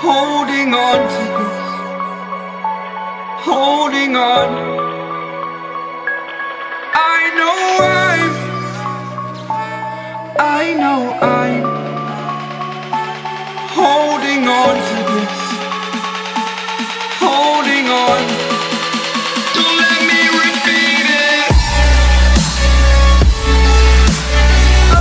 holding on to this, holding on. I know I'm holding on to this, holding on. Don't let me repeat it. Oh,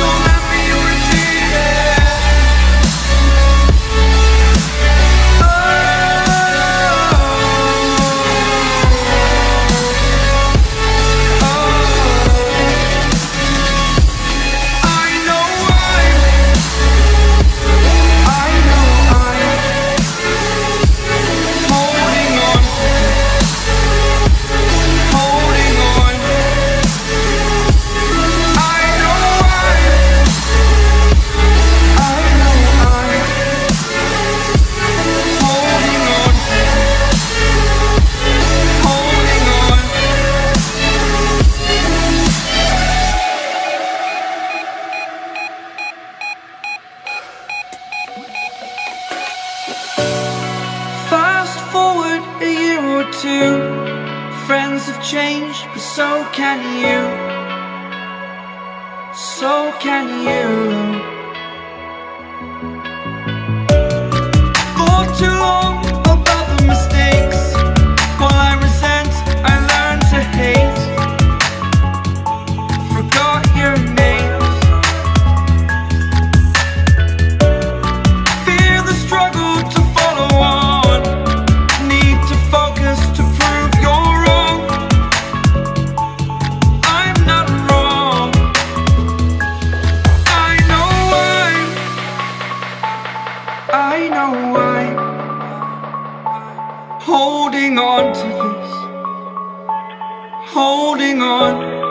don't let me repeat it. Oh, two friends have changed, but so can you, so can you. For too long about the mistakes, while I resent, I learn to hate. Forgot your names. Fear the struggle to follow on, need to focus to holding on to this, holding on.